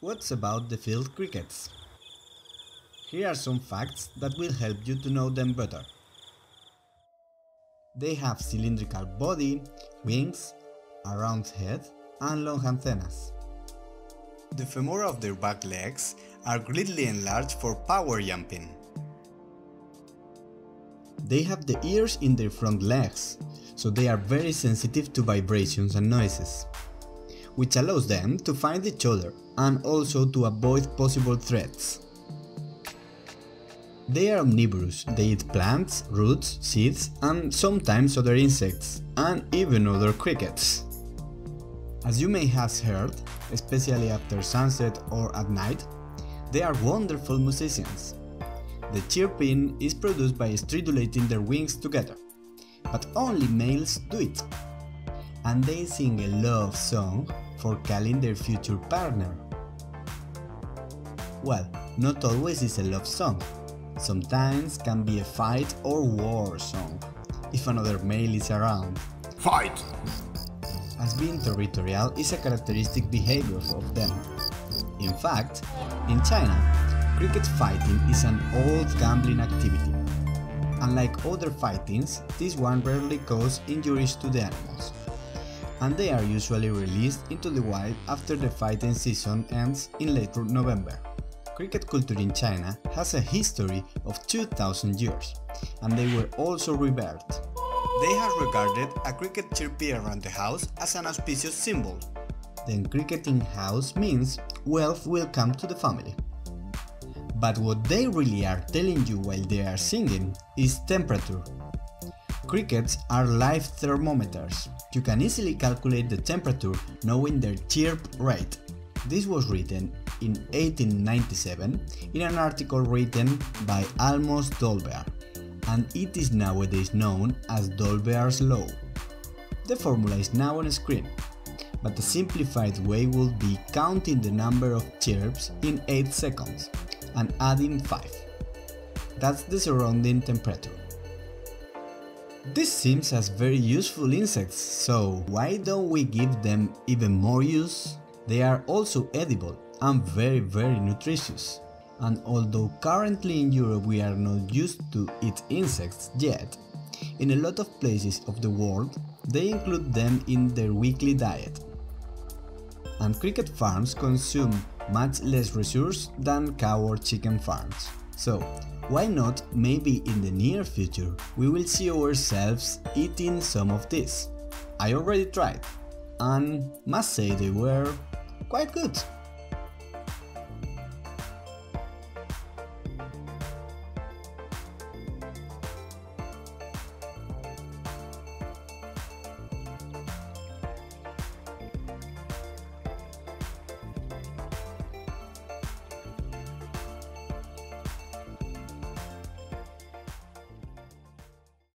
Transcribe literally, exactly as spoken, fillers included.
What's about the field crickets? Here are some facts that will help you to know them better. They have cylindrical body, wings, a round head and long antennas. The femora of their back legs are greatly enlarged for power jumping. They have the ears in their front legs, so they are very sensitive to vibrations and noises, which allows them to find each other and also to avoid possible threats. They are omnivorous, they eat plants, roots, seeds and sometimes other insects and even other crickets. As you may have heard, especially after sunset or at night, they are wonderful musicians. The chirping is produced by stridulating their wings together, but only males do it, and they sing a love song for calling their future partner. Well, not always is a love song, sometimes can be a fight or war song, if another male is around. Fight! As being territorial is a characteristic behavior of them. In fact, in China, cricket fighting is an old gambling activity. Unlike other fightings, this one rarely causes injuries to the animals, and they are usually released into the wild after the fighting season ends in late November. Cricket culture in China has a history of two thousand years, and they were also revered. They have regarded a cricket chirping around the house as an auspicious symbol. Then cricket in house means wealth will come to the family. But what they really are telling you while they are singing is temperature. Crickets are live thermometers. You can easily calculate the temperature knowing their chirp rate. This was written in eighteen ninety-seven in an article written by Almos Dolbear, and it is nowadays known as Dolbear's Law. The formula is now on screen, but a simplified way would be counting the number of chirps in eight seconds and adding five. That's the surrounding temperature. This seems as very useful insects, so why don't we give them even more use? They are also edible and very very nutritious. And although currently in Europe we are not used to eat insects yet, in a lot of places of the world they include them in their weekly diet. And cricket farms consume much less resource than cow or chicken farms. So why not, maybe in the near future we will see ourselves eating some of these. I already tried, and must say they were quite good.